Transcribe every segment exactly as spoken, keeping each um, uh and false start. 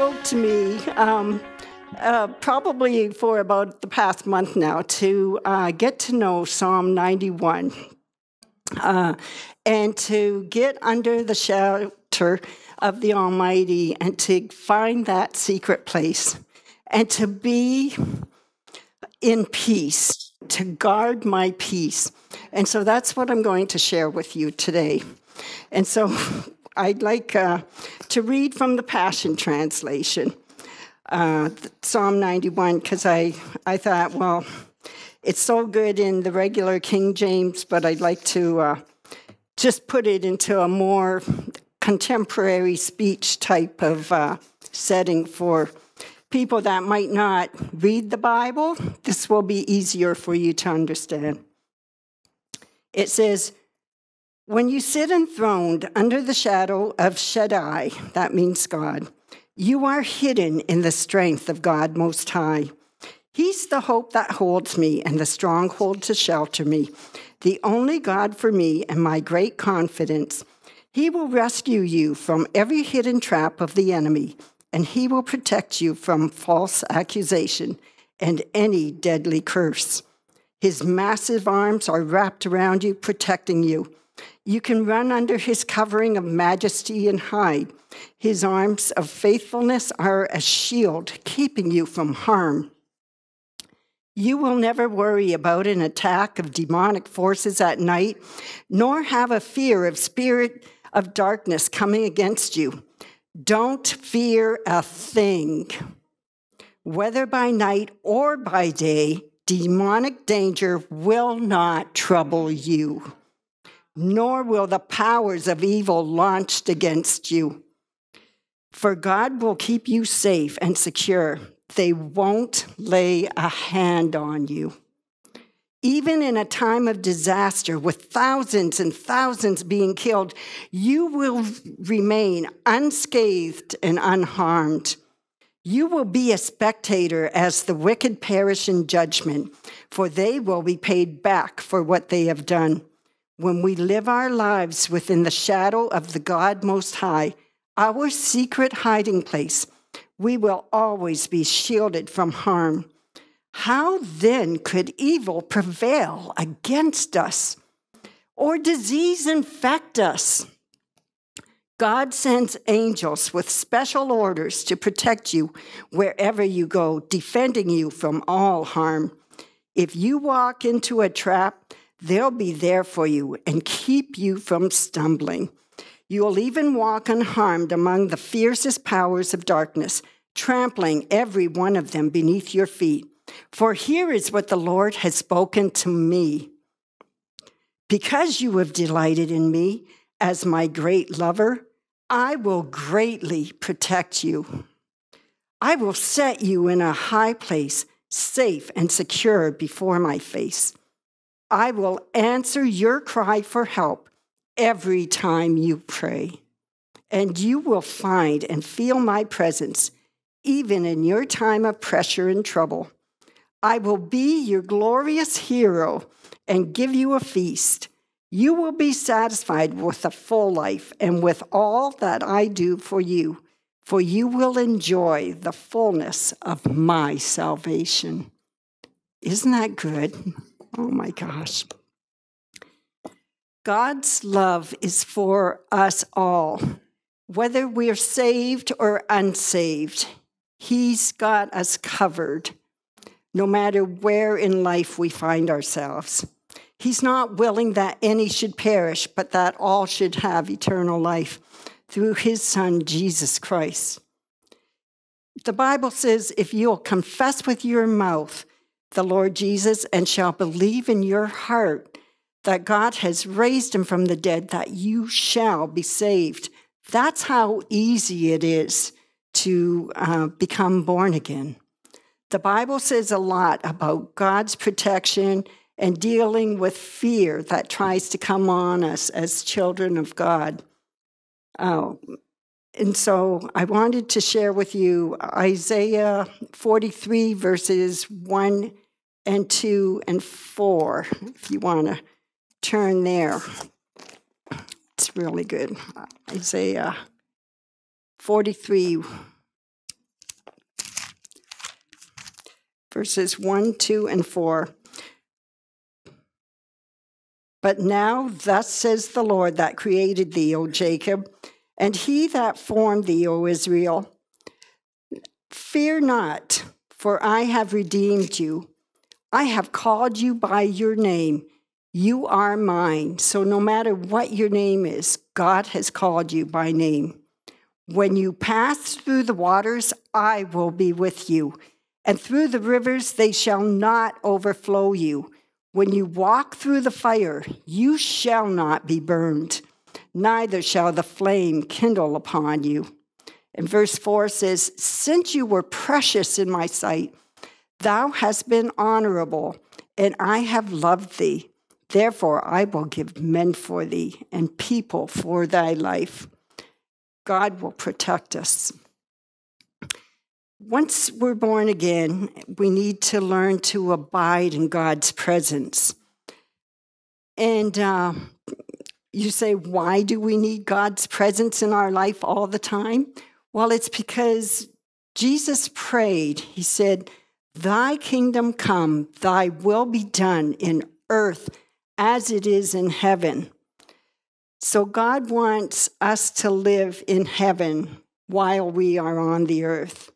spoke to me um, uh, probably for about the past month now to uh, get to know Psalm ninety-one uh, and to get under the shelter of the Almighty and to find that secret place and to be in peace, to guard my peace. And so that's what I'm going to share with you today. And so I'd like uh, to read from the Passion Translation, uh, Psalm ninety-one, because I, I thought, well, it's so good in the regular King James, but I'd like to uh, just put it into a more contemporary speech type of uh, setting for people that might not read the Bible. This will be easier for you to understand. It says, when you sit enthroned under the shadow of Shaddai, that means God, you are hidden in the strength of God Most High. He's the hope that holds me and the stronghold to shelter me, the only God for me and my great confidence. He will rescue you from every hidden trap of the enemy, and he will protect you from false accusation and any deadly curse. His massive arms are wrapped around you, protecting you. You can run under his covering of majesty and hide. His arms of faithfulness are a shield, keeping you from harm. You will never worry about an attack of demonic forces at night, nor have a fear of spirit of darkness coming against you. Don't fear a thing. Whether by night or by day, demonic danger will not trouble you. Nor will the powers of evil launched against you. For God will keep you safe and secure. They won't lay a hand on you. Even in a time of disaster, with thousands and thousands being killed, you will remain unscathed and unharmed. You will be a spectator as the wicked perish in judgment, for they will be paid back for what they have done. When we live our lives within the shadow of the God Most High, our secret hiding place, we will always be shielded from harm. How then could evil prevail against us or disease infect us? God sends angels with special orders to protect you wherever you go, defending you from all harm. If you walk into a trap, they'll be there for you and keep you from stumbling. You'll even walk unharmed among the fiercest powers of darkness, trampling every one of them beneath your feet. For here is what the Lord has spoken to me. Because you have delighted in me as my great lover, I will greatly protect you. I will set you in a high place, safe and secure before my face. I will answer your cry for help every time you pray, and you will find and feel my presence, even in your time of pressure and trouble. I will be your glorious hero and give you a feast. You will be satisfied with a full life and with all that I do for you, for you will enjoy the fullness of my salvation. Isn't that good? Oh, my gosh. God's love is for us all. Whether we're saved or unsaved, he's got us covered, no matter where in life we find ourselves. He's not willing that any should perish, but that all should have eternal life through his Son, Jesus Christ. The Bible says, if you'll confess with your mouth the Lord Jesus, and shall believe in your heart that God has raised him from the dead, that you shall be saved. That's how easy it is to uh, become born again. The Bible says a lot about God's protection and dealing with fear that tries to come on us as children of God. Uh, And so I wanted to share with you Isaiah forty-three, verses one and two and four, if you want to turn there. It's really good. Isaiah forty-three, verses one, two, and four. But now thus says the Lord that created thee, O Jacob, and he that formed thee, O Israel. Fear not, for I have redeemed you. I have called you by your name. You are mine. So no matter what your name is, God has called you by name. When you pass through the waters, I will be with you. And through the rivers, they shall not overflow you. When you walk through the fire, you shall not be burned, neither shall the flame kindle upon you. And verse four says, since you were precious in my sight, thou hast been honorable, and I have loved thee. Therefore I will give men for thee and people for thy life. God will protect us. Once we're born again, we need to learn to abide in God's presence. And uh, you say, why do we need God's presence in our life all the time? Well, it's because Jesus prayed. He said, thy kingdom come, thy will be done in earth as it is in heaven. So God wants us to live in heaven while we are on the earth.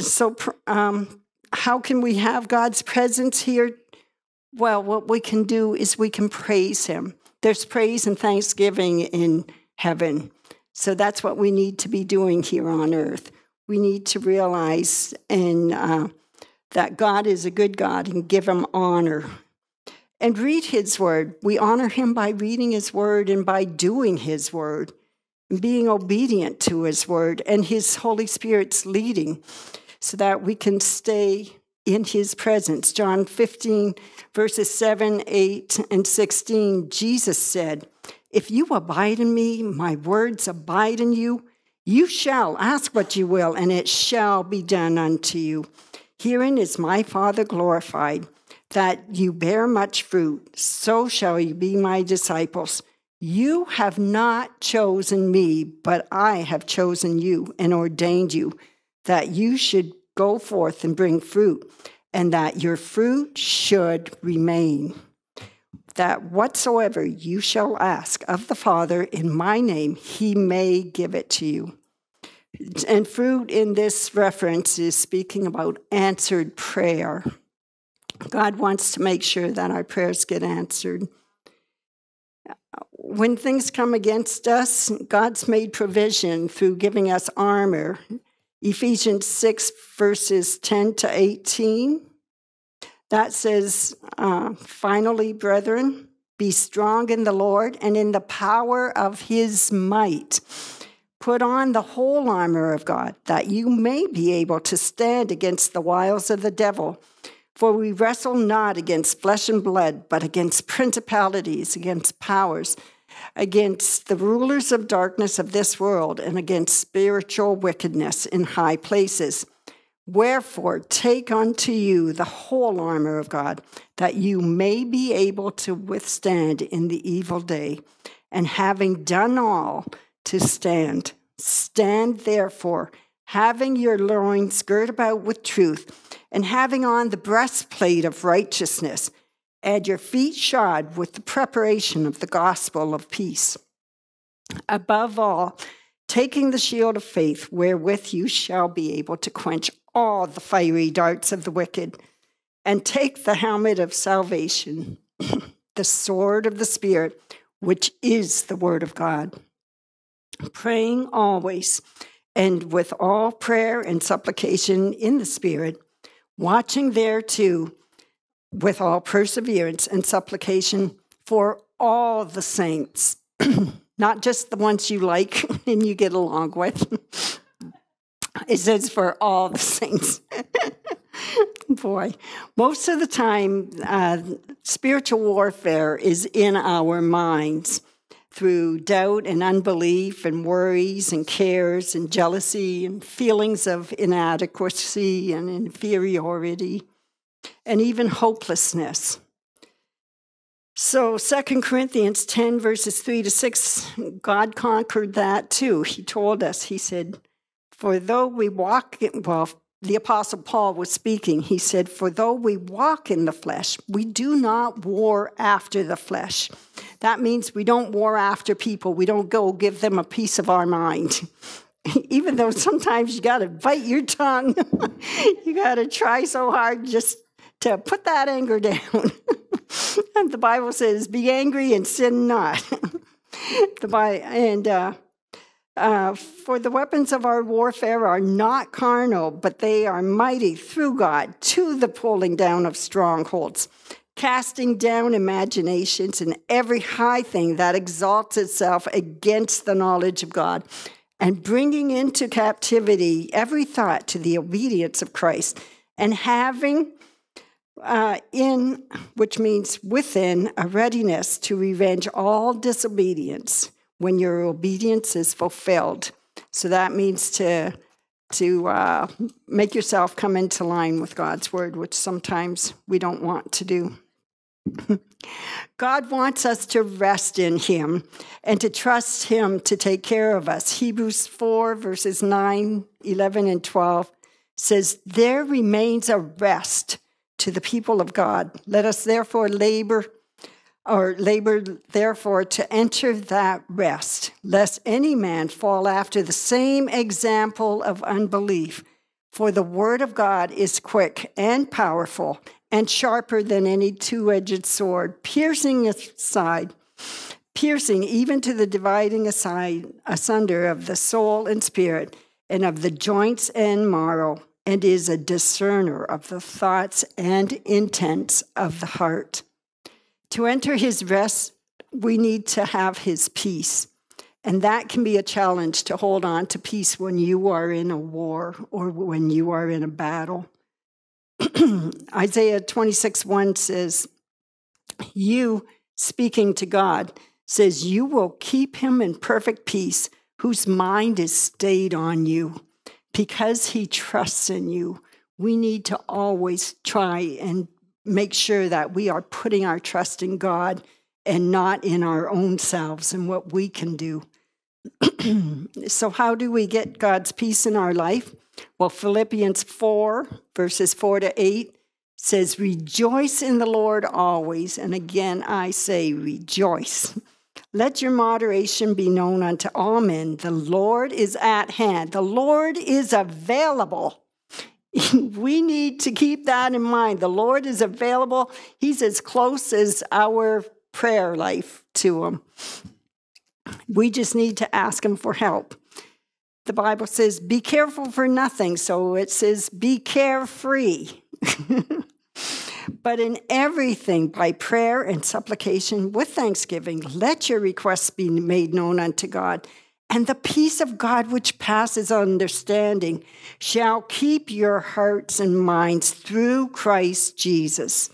So um, how can we have God's presence here? Well, what we can do is we can praise him. There's praise and thanksgiving in heaven. So that's what we need to be doing here on earth. We need to realize and, uh, that God is a good God and give him honor. And read his word. We honor him by reading his word and by doing his word, being obedient to his word and his Holy Spirit's leading so that we can stay in his presence. John fifteen, verses seven, eight, and sixteen, Jesus said, if you abide in me, my words abide in you. You shall ask what you will, and it shall be done unto you. Herein is my Father glorified, that you bear much fruit. So shall you be my disciples. You have not chosen me, but I have chosen you and ordained you, that you should go forth and bring fruit, and that your fruit should remain. That whatsoever you shall ask of the Father in my name, he may give it to you. And fruit in this reference is speaking about answered prayer. God wants to make sure that our prayers get answered. When things come against us, God's made provision through giving us armor. Ephesians six, verses ten to eighteen, that says, uh, finally, brethren, be strong in the Lord and in the power of his might. Put on the whole armor of God, that you may be able to stand against the wiles of the devil. For we wrestle not against flesh and blood, but against principalities, against powers, against the rulers of darkness of this world, and against spiritual wickedness in high places. Wherefore, take unto you the whole armor of God, that you may be able to withstand in the evil day, and having done all, to stand. Stand therefore, having your loins girt about with truth, and having on the breastplate of righteousness, and your feet shod with the preparation of the gospel of peace. Above all, taking the shield of faith, wherewith you shall be able to quench all the fiery darts of the wicked, and take the helmet of salvation, the sword of the Spirit, which is the word of God. Praying always, and with all prayer and supplication in the Spirit, watching thereto with all perseverance and supplication for all the saints, not just the ones you like and you get along with. It says for all the saints. Boy, most of the time, uh, spiritual warfare is in our minds through doubt and unbelief and worries and cares and jealousy and feelings of inadequacy and inferiority and even hopelessness. So Second Corinthians ten, verses three to six, God conquered that too. He told us, he said, for though we walk, in, well, the Apostle Paul was speaking, he said, for though we walk in the flesh, we do not war after the flesh. That means we don't war after people. We don't go give them a piece of our mind. Even though sometimes you got to bite your tongue. You got to try so hard just to put that anger down. And the Bible says, be angry and sin not. the Bi and uh, Uh, for the weapons of our warfare are not carnal, but they are mighty through God to the pulling down of strongholds, casting down imaginations and every high thing that exalts itself against the knowledge of God, and bringing into captivity every thought to the obedience of Christ, and having uh, in, which means within, a readiness to revenge all disobedience when your obedience is fulfilled. So that means to, to uh, make yourself come into line with God's word, which sometimes we don't want to do. God wants us to rest in him and to trust him to take care of us. Hebrews four, verses nine, eleven, and twelve says, there remains a rest to the people of God. Let us therefore labor or labor, therefore, to enter that rest, lest any man fall after the same example of unbelief. For the word of God is quick and powerful and sharper than any two-edged sword, piercing aside, piercing even to the dividing aside, asunder of the soul and spirit and of the joints and marrow, and is a discerner of the thoughts and intents of the heart. To enter his rest, we need to have his peace. And that can be a challenge, to hold on to peace when you are in a war or when you are in a battle. Isaiah twenty-six, one says, you, speaking to God, says, you will keep him in perfect peace, whose mind is stayed on you, because he trusts in you. We need to always try and make sure that we are putting our trust in God and not in our own selves and what we can do. So how do we get God's peace in our life? Well, Philippians four, verses four to eight says, rejoice in the Lord always. And again, I say rejoice. Let your moderation be known unto all men. The Lord is at hand. The Lord is available. We need to keep that in mind. The Lord is available. He's as close as our prayer life to him. We just need to ask him for help. The Bible says, be careful for nothing. So it says, be carefree. But in everything, by prayer and supplication, with thanksgiving, let your requests be made known unto God. And the peace of God, which passes understanding, shall keep your hearts and minds through Christ Jesus.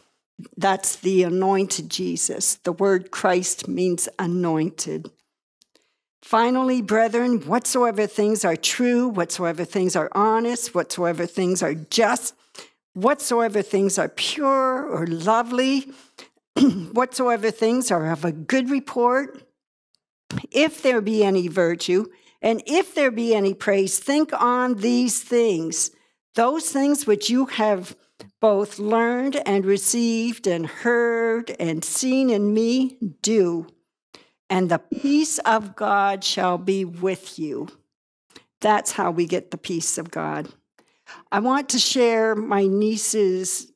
That's the anointed Jesus. The word Christ means anointed. Finally, brethren, whatsoever things are true, whatsoever things are honest, whatsoever things are just, whatsoever things are pure or lovely, whatsoever things are of a good report, if there be any virtue, and if there be any praise, think on these things, those things which you have both learned and received and heard and seen in me, do. And the peace of God shall be with you. That's how we get the peace of God. I want to share my niece's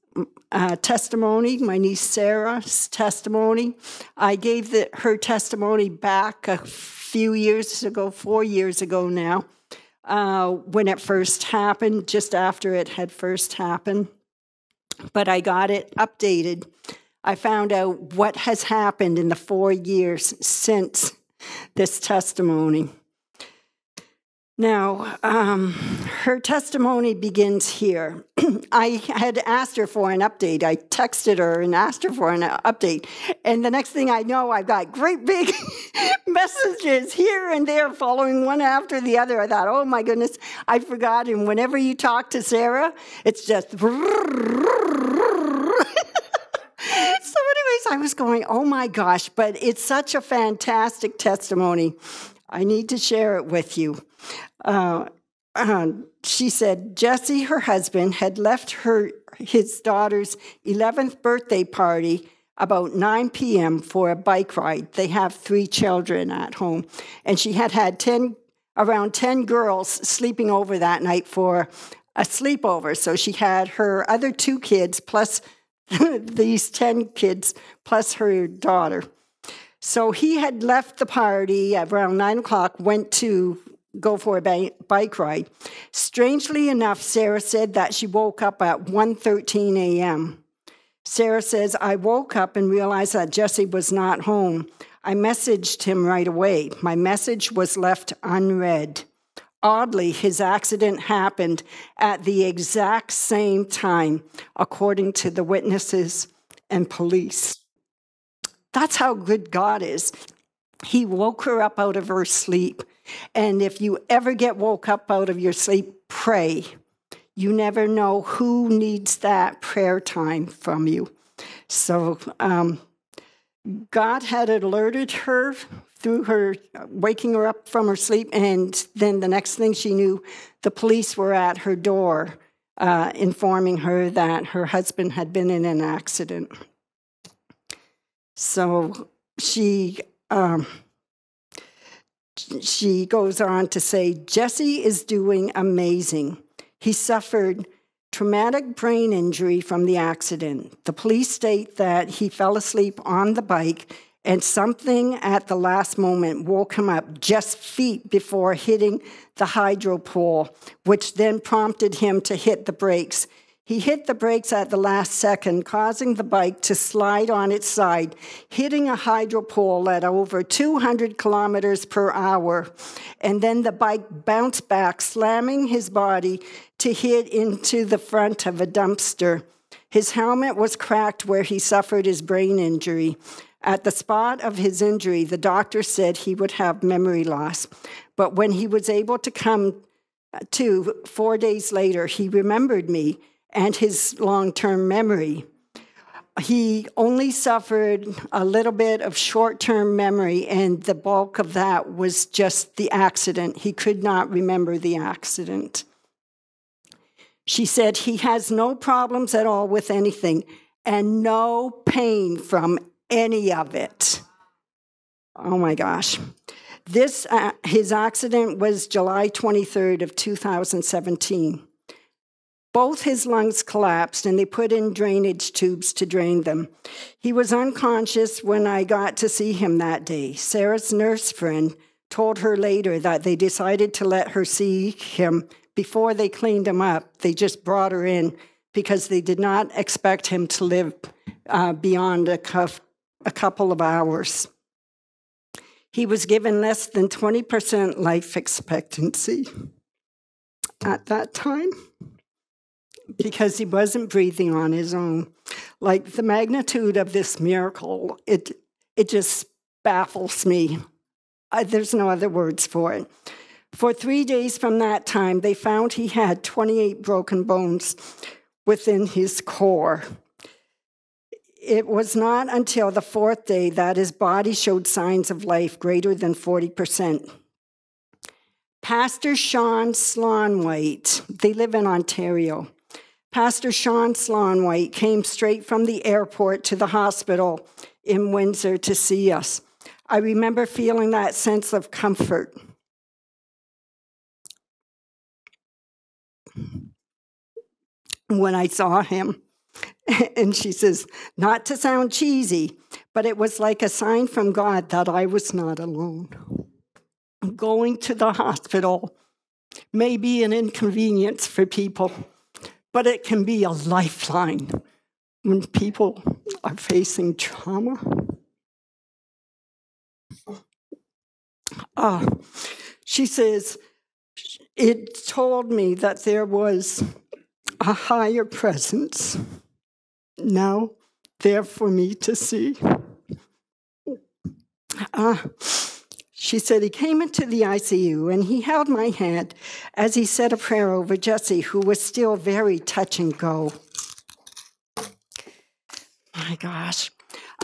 Uh, testimony, my niece Sarah's testimony. I gave the, her testimony back a few years ago, four years ago now, uh, when it first happened, just after it had first happened. But I got it updated. I found out what has happened in the four years since this testimony. Now, um, her testimony begins here. I had asked her for an update. I texted her and asked her for an update. And the next thing I know, I've got great big messages here and there following one after the other. I thought, oh my goodness, I forgot. And whenever you talk to Sarah, it's just... so anyways, I was going, oh my gosh, but it's such a fantastic testimony. I need to share it with you. Uh, Um, she said Jesse, her husband, had left her his daughter's eleventh birthday party about nine p m for a bike ride. They have three children at home, and she had had ten around ten girls sleeping over that night for a sleepover. So she had her other two kids plus these ten kids plus her daughter. So he had left the party around nine o'clock, went to go for a bike ride. Strangely enough, Sarah said that she woke up at one thirteen a m Sarah says, I woke up and realized that Jesse was not home. I messaged him right away. My message was left unread. Oddly, his accident happened at the exact same time, according to the witnesses and police. That's how good God is. He woke her up out of her sleep. And if you ever get woke up out of your sleep, pray. You never know who needs that prayer time from you. So um, God had alerted her through her waking her up from her sleep. And then the next thing she knew, the police were at her door uh, informing her that her husband had been in an accident. So she... Um, She goes on to say, Jesse is doing amazing. He suffered traumatic brain injury from the accident. The police state that he fell asleep on the bike and something at the last moment woke him up just feet before hitting the hydro pole, which then prompted him to hit the brakes. He hit the brakes at the last second, causing the bike to slide on its side, hitting a hydro pole at over two hundred kilometers per hour. And then the bike bounced back, slamming his body to hit into the front of a dumpster. His helmet was cracked where he suffered his brain injury. At the spot of his injury, the doctor said he would have memory loss. But when he was able to come to, four days later, he remembered me and his long-term memory. He only suffered a little bit of short-term memory, and the bulk of that was just the accident. He could not remember the accident. She said he has no problems at all with anything and no pain from any of it. Oh, my gosh. This, uh, his accident was July twenty-third of two thousand seventeen. Both his lungs collapsed, and they put in drainage tubes to drain them. He was unconscious when I got to see him that day. Sarah's nurse friend told her later that they decided to let her see him before they cleaned him up. They just brought her in because they did not expect him to live uh, beyond a, cuff, a couple of hours. He was given less than twenty percent life expectancy at that time, because he wasn't breathing on his own. Like, the magnitude of this miracle, it, it just baffles me. I, there's no other words for it. For three days from that time, they found he had twenty-eight broken bones within his core. It was not until the fourth day that his body showed signs of life greater than forty percent. Pastor Sean Slonwhite, they live in Ontario. Pastor Sean Slonwhite came straight from the airport to the hospital in Windsor to see us. I remember feeling that sense of comfort. When I saw him, and she says, not to sound cheesy, but it was like a sign from God that I was not alone. Going to the hospital may be an inconvenience for people, but it can be a lifeline when people are facing trauma. Uh, she says, it told me that there was a higher presence now there for me to see. Uh, she said he came into the I C U, and he held my hand as he said a prayer over Jesse, who was still very touch and go. My gosh.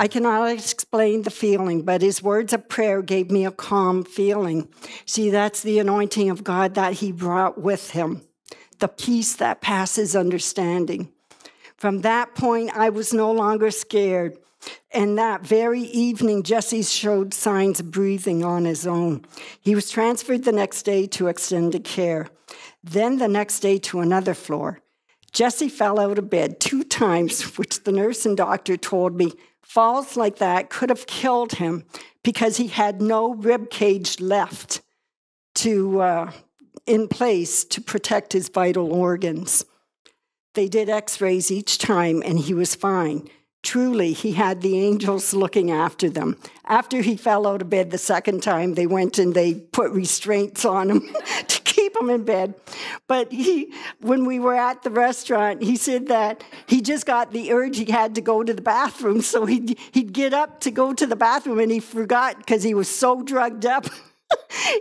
I cannot explain the feeling, but his words of prayer gave me a calm feeling. See, that's the anointing of God that he brought with him, the peace that passes understanding. From that point, I was no longer scared. And that very evening, Jesse showed signs of breathing on his own. He was transferred the next day to extended care, then the next day to another floor. Jesse fell out of bed two times, which the nurse and doctor told me falls like that could have killed him because he had no rib cage left to uh, in place to protect his vital organs. They did x-rays each time, and he was fine. Truly, he had the angels looking after them. After he fell out of bed the second time, they went and they put restraints on him to keep him in bed. But he, when we were at the restaurant, he said that he just got the urge he had to go to the bathroom. So he'd, he'd get up to go to the bathroom, and he forgot because he was so drugged up.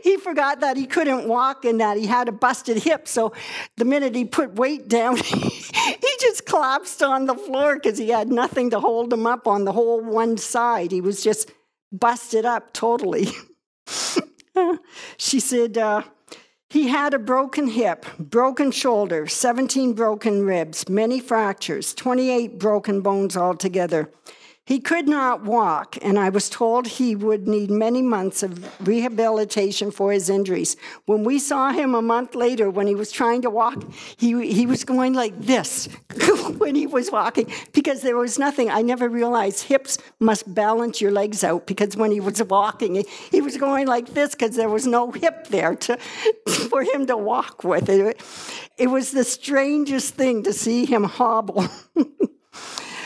He forgot that he couldn't walk and that he had a busted hip. So the minute he put weight down, he just collapsed on the floor because he had nothing to hold him up on the whole one side. He was just busted up totally. She said uh, he had a broken hip, broken shoulder, seventeen broken ribs, many fractures, twenty-eight broken bones altogether. He could not walk, and I was told he would need many months of rehabilitation for his injuries. When we saw him a month later, when he was trying to walk, he, he was going like this when he was walking because there was nothing. I never realized hips must balance your legs out because when he was walking, he, he was going like this because there was no hip there to, for him to walk with. It, it was the strangest thing to see him hobble.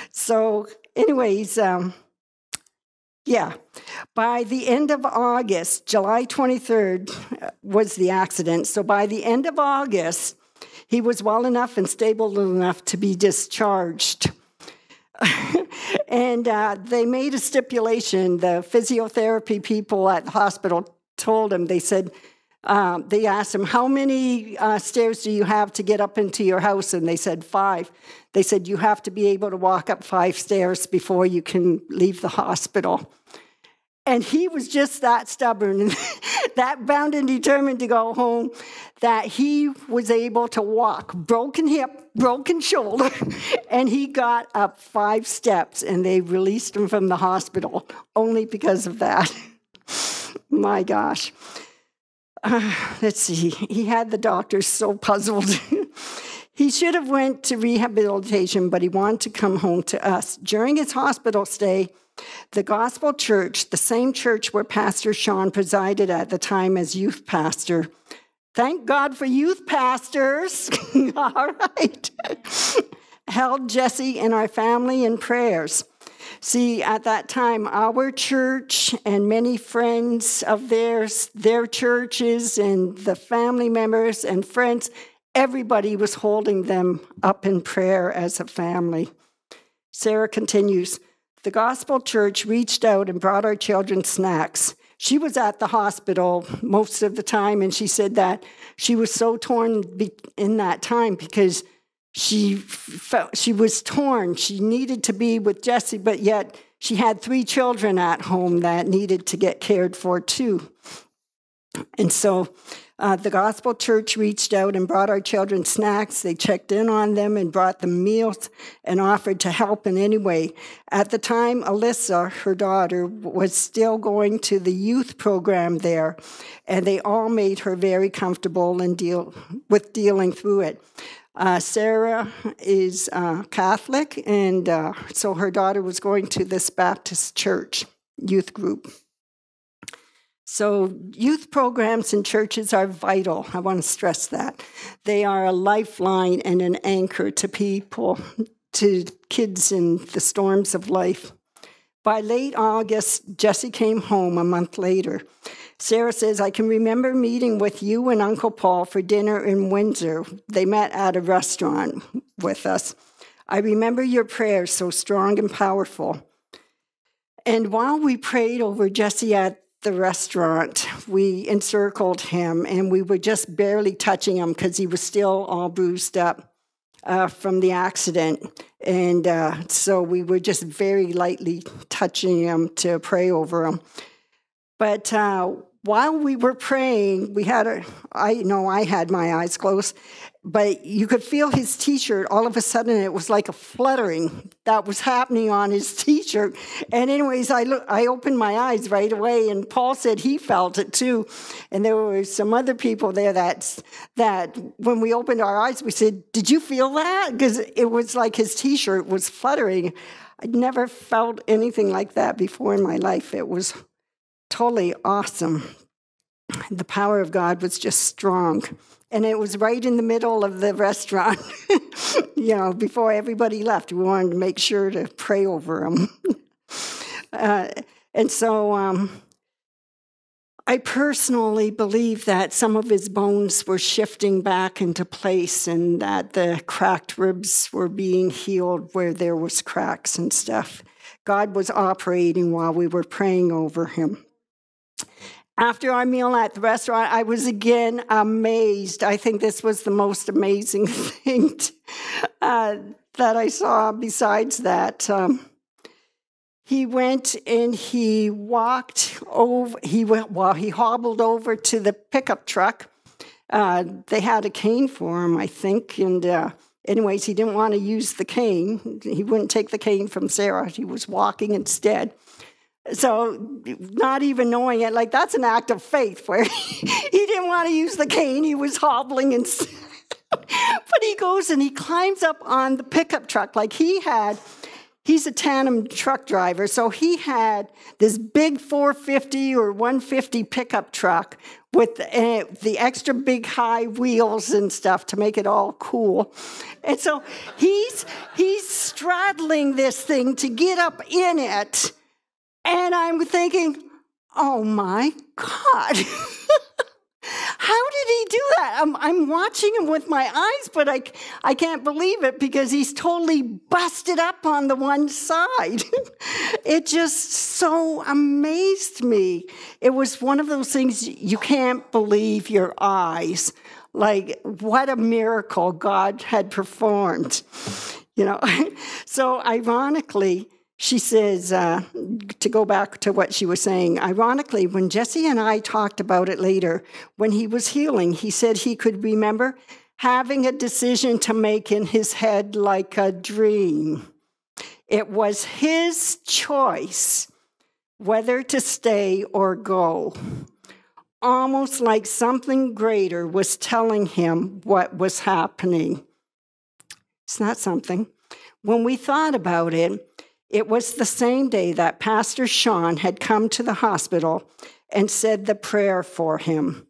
So... Anyways, um, yeah, by the end of August, July twenty-third was the accident. So by the end of August, he was well enough and stable enough to be discharged. And uh, they made a stipulation. The physiotherapy people at the hospital told him, they said, uh, they asked him, how many uh, stairs do you have to get up into your house? And they said, five. They said, you have to be able to walk up five stairs before you can leave the hospital. And he was just that stubborn and that bound and determined to go home that he was able to walk. Broken hip, broken shoulder, and he got up five steps and they released him from the hospital only because of that. My gosh. Uh, let's see. He had the doctors so puzzled. He should have went to rehabilitation, but he wanted to come home to us. During his hospital stay, the Gospel Church, the same church where Pastor Sean presided at the time as youth pastor. Thank God for youth pastors. All right. Held Jesse and our family in prayers. See, at that time, our church and many friends of theirs, their churches and the family members and friends, everybody was holding them up in prayer as a family. Sarah continues, the Gospel Church reached out and brought our children snacks. She was at the hospital most of the time, and she said that she was so torn in that time because she felt she was torn. She needed to be with Jesse, but yet she had three children at home that needed to get cared for too. And so uh, the Gospel Church reached out and brought our children snacks. They checked in on them and brought them meals and offered to help in any way. At the time, Alyssa, her daughter, was still going to the youth program there, and they all made her very comfortable in deal with dealing through it. Uh, Sarah is uh, Catholic, and uh, so her daughter was going to this Baptist church youth group. So youth programs in churches are vital. I want to stress that. They are a lifeline and an anchor to people, to kids in the storms of life. By late August, Jesse came home a month later. Sarah says, I can remember meeting with you and Uncle Paul for dinner in Windsor. They met at a restaurant with us. I remember your prayers so strong and powerful. And while we prayed over Jesse at the restaurant, we encircled him, and we were just barely touching him because he was still all bruised up. uh, from the accident. And uh, so we were just very lightly touching him to pray over him. But uh, while we were praying, we had a, I know I had my eyes closed, but you could feel his T-shirt. All of a sudden, it was like a fluttering that was happening on his T-shirt. And anyways, I look, I opened my eyes right away, and Paul said he felt it too. And there were some other people there that, that when we opened our eyes, we said, "Did you feel that?" Because it was like his T-shirt was fluttering. I'd never felt anything like that before in my life. It was totally awesome. The power of God was just strong. And it was right in the middle of the restaurant, you know, before everybody left. We wanted to make sure to pray over him. uh, and so um, I personally believe that some of his bones were shifting back into place and that the cracked ribs were being healed where there was cracks and stuff. God was operating while we were praying over him. After our meal at the restaurant, I was again amazed. I think this was the most amazing thing to, uh, that I saw besides that. Um, he went and he walked over, he went, well, he hobbled over to the pickup truck. Uh, they had a cane for him, I think, and uh, anyways, he didn't want to use the cane. He wouldn't take the cane from Sarah. He was walking instead. So not even knowing it, like that's an act of faith where he, he didn't want to use the cane. He was hobbling instead. But he goes and he climbs up on the pickup truck. Like he had, he's a tandem truck driver. So he had this big four fifty or one fifty pickup truck with uh, the extra big high wheels and stuff to make it all cool. And so he's, he's straddling this thing to get up in it. And I'm thinking, oh, my God. How did he do that? I'm, I'm watching him with my eyes, but I, I can't believe it because he's totally busted up on the one side. It just so amazed me. It was one of those things you can't believe your eyes. Like, what a miracle God had performed. You know, so ironically, she says, uh, to go back to what she was saying, ironically, when Jesse and I talked about it later, when he was healing, he said he could remember having a decision to make in his head like a dream. It was his choice whether to stay or go, almost like something greater was telling him what was happening. It's not something. When we thought about it, it was the same day that Pastor Sean had come to the hospital and said the prayer for him.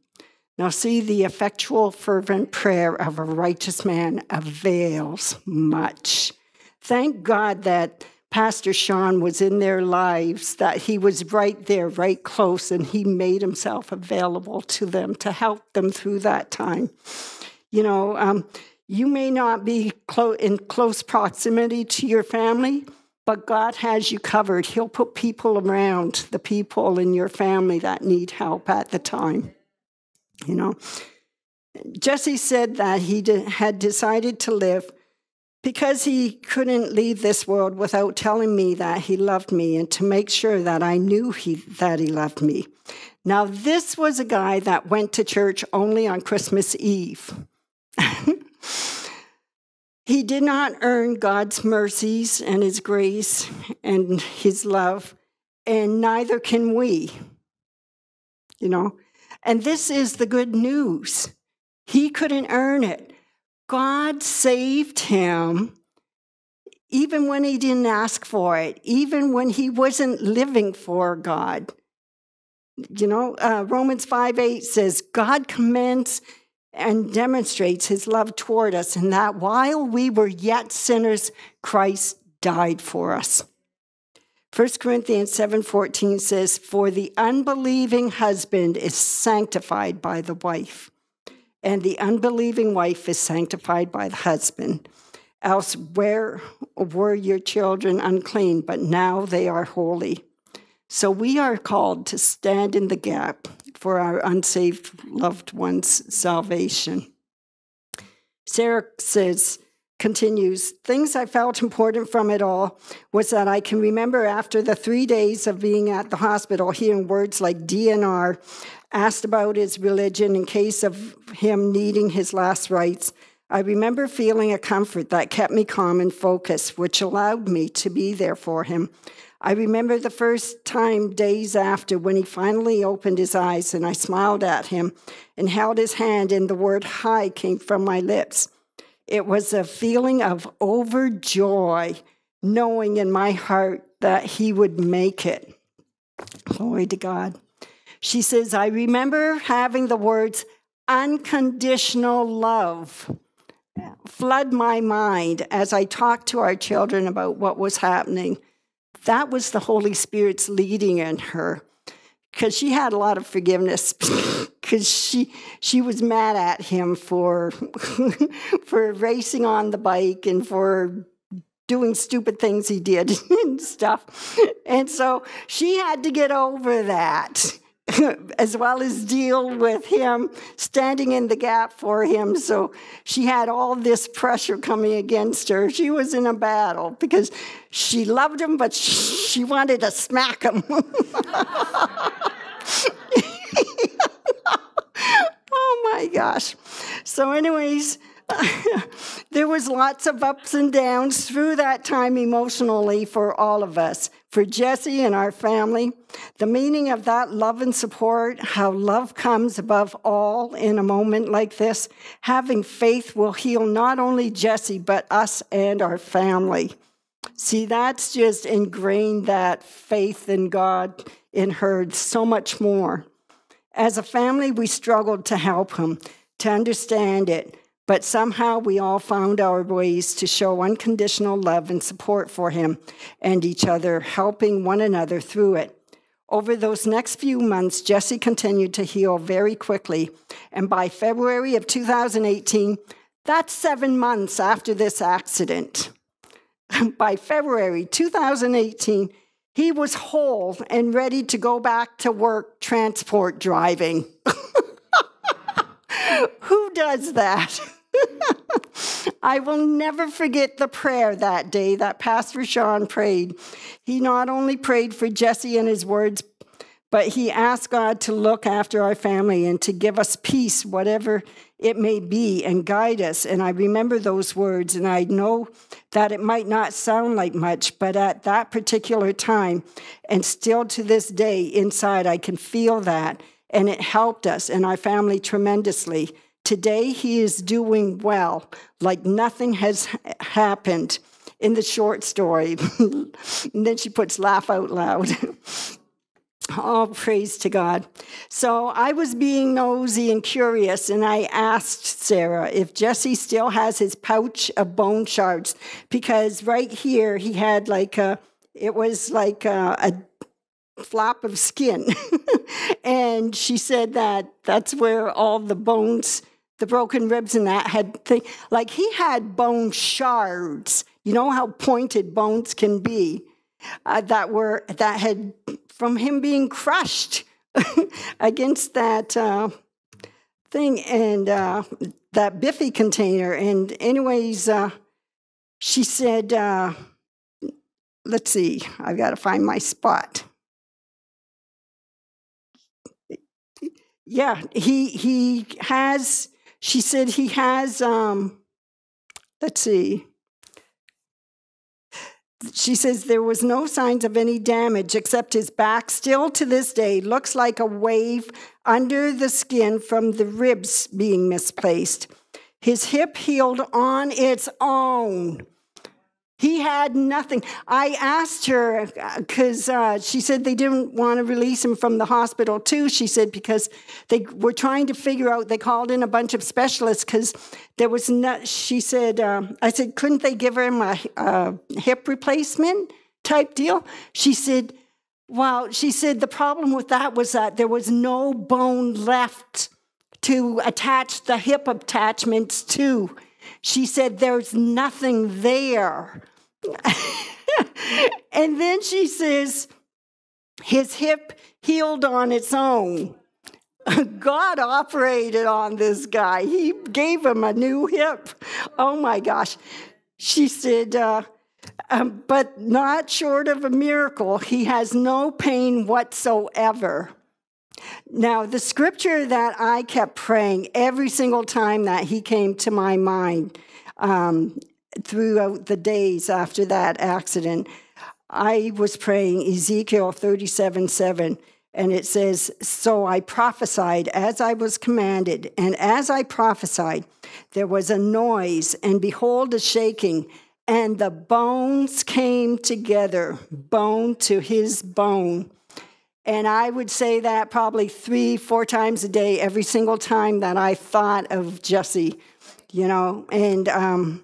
Now see, the effectual, fervent prayer of a righteous man avails much. Thank God that Pastor Sean was in their lives, that he was right there, right close, and he made himself available to them to help them through that time. You know, um, you may not be clo- in close proximity to your family, but God has you covered. He'll put people around, the people in your family that need help at the time. You know, Jesse said that he de- had decided to live because he couldn't leave this world without telling me that he loved me and to make sure that I knew he, that he loved me. Now, this was a guy that went to church only on Christmas Eve. He did not earn God's mercies and his grace and his love, and neither can we, you know. And this is the good news. He couldn't earn it. God saved him even when he didn't ask for it, even when he wasn't living for God. You know, uh, Romans five eight says, God commends and demonstrates his love toward us in that while we were yet sinners, Christ died for us. First Corinthians seven fourteen says, for the unbelieving husband is sanctified by the wife, and the unbelieving wife is sanctified by the husband. Else where were your children unclean, but now they are holy. So we are called to stand in the gap for our unsaved loved ones' salvation. Sarah says, continues, things I felt important from it all was that I can remember after the three days of being at the hospital hearing words like D N R, asked about his religion in case of him needing his last rites. I remember feeling a comfort that kept me calm and focused, which allowed me to be there for him. I remember the first time days after when he finally opened his eyes and I smiled at him and held his hand and the word hi came from my lips. It was a feeling of overjoy, knowing in my heart that he would make it. Glory to God. She says, I remember having the words unconditional love flood my mind as I talked to our children about what was happening. That was the Holy Spirit's leading in her, because she had a lot of forgiveness. Because she she was mad at him for for racing on the bike and for doing stupid things he did and stuff. And so she had to get over that, as well as deal with him standing in the gap for him. So she had all this pressure coming against her. She was in a battle because she loved him, but she wanted to smack him. Oh my gosh. So anyways, there was lots of ups and downs through that time emotionally for all of us. For Jesse and our family, the meaning of that love and support, how love comes above all in a moment like this, having faith will heal not only Jesse, but us and our family. See, that's just ingrained that faith in God in her so much more. As a family, we struggled to help him, to understand it, but somehow we all found our ways to show unconditional love and support for him and each other, helping one another through it. Over those next few months, Jesse continued to heal very quickly, and by February of two thousand eighteen, that's seven months after this accident. By February two thousand eighteen, he was whole and ready to go back to work transport driving. Who does that? I will never forget the prayer that day that Pastor Sean prayed. He not only prayed for Jesse and his words, but he asked God to look after our family and to give us peace, whatever it may be, and guide us. And I remember those words, and I know that it might not sound like much, but at that particular time, and still to this day, inside I can feel that, and it helped us and our family tremendously. Today he is doing well, like nothing has happened in the short story. And then she puts laugh out loud. All praise to God. So I was being nosy and curious, and I asked Sarah if Jesse still has his pouch of bone shards, because right here he had like a, it was like a, a flap of skin. And she said that that's where all the bones, the broken ribs and that had, thing, like he had bone shards. You know how pointed bones can be. Uh, that were that had from him being crushed against that uh, thing and uh, that Biffy container. And anyways, uh, she said, uh, "Let's see, I've got to find my spot." Yeah, he he has. She said he has. Um, let's see. She says there was no signs of any damage except his back still to this day looks like a wave under the skin from the ribs being misplaced. His hip healed on its own. He had nothing. I asked her because uh, she said they didn't want to release him from the hospital too. She said because they were trying to figure out. They called in a bunch of specialists because there was not. She said, uh, "I said, couldn't they give him a, a hip replacement type deal?" She said, "Well," she said the problem with that was that there was no bone left to attach the hip attachments to. She said there's nothing there. And then she says, his hip healed on its own. God operated on this guy. He gave him a new hip. Oh, my gosh. She said, uh, um, but not short of a miracle, he has no pain whatsoever. Now, the scripture that I kept praying every single time that he came to my mind um, throughout the days after that accident, I was praying Ezekiel thirty-seven, seven, and it says, so I prophesied as I was commanded, and as I prophesied, there was a noise, and behold, a shaking, and the bones came together, bone to his bone. And I would say that probably three, four times a day, every single time that I thought of Jesse, you know, and, um,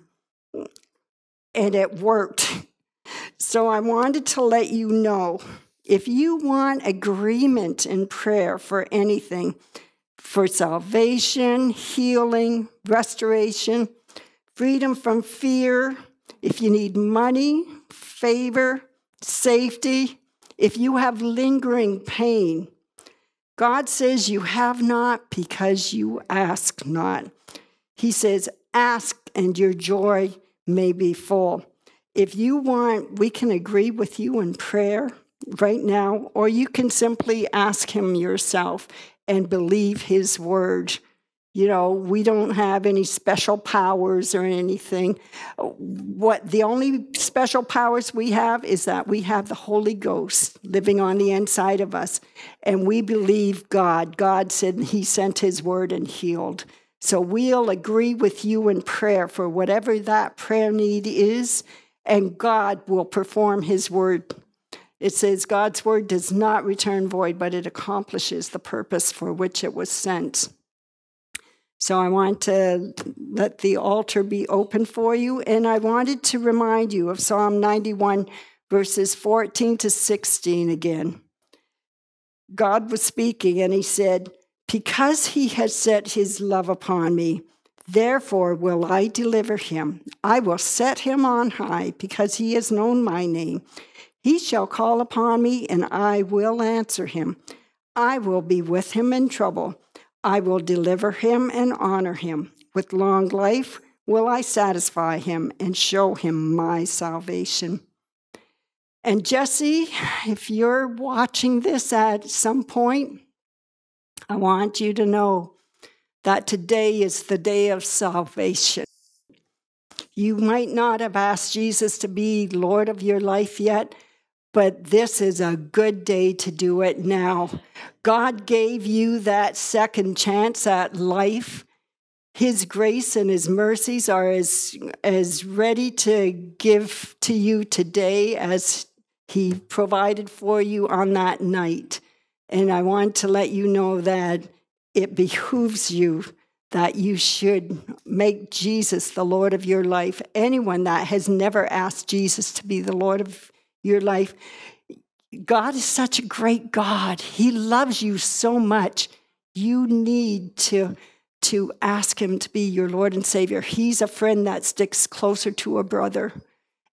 and it worked. So I wanted to let you know, if you want agreement in prayer for anything, for salvation, healing, restoration, freedom from fear, if you need money, favor, safety, if you have lingering pain, God says you have not because you ask not. He says, ask and your joy may be full. If you want, we can agree with you in prayer right now, or you can simply ask him yourself and believe his word. You know, we don't have any special powers or anything. What the only special powers we have is that we have the Holy Ghost living on the inside of us, and we believe God. God said he sent his word and healed. So we'll agree with you in prayer for whatever that prayer need is, and God will perform his word. It says God's word does not return void, but it accomplishes the purpose for which it was sent. So I want to let the altar be open for you. And I wanted to remind you of Psalm ninety-one, verses fourteen to sixteen again. God was speaking, and he said, because he has set his love upon me, therefore will I deliver him. I will set him on high, because he has known my name. He shall call upon me, and I will answer him. I will be with him in trouble. I will deliver him and honor him. With long life will I satisfy him and show him my salvation. And Jesse, if you're watching this at some point, I want you to know that today is the day of salvation. You might not have asked Jesus to be Lord of your life yet, but this is a good day to do it now. God gave you that second chance at life. His grace and his mercies are as, as ready to give to you today as he provided for you on that night. And I want to let you know that it behooves you that you should make Jesus the Lord of your life. Anyone that has never asked Jesus to be the Lord of your life. God is such a great God. He loves you so much. You need to, to ask him to be your Lord and Savior. He's a friend that sticks closer to a brother,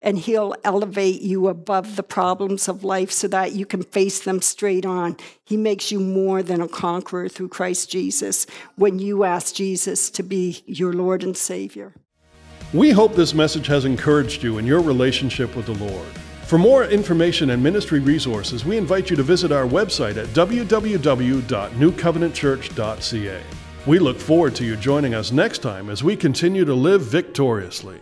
and he'll elevate you above the problems of life so that you can face them straight on. He makes you more than a conqueror through Christ Jesus when you ask Jesus to be your Lord and Savior. We hope this message has encouraged you in your relationship with the Lord. For more information and ministry resources, we invite you to visit our website at w w w dot new covenant church dot c a. We look forward to you joining us next time as we continue to live victoriously.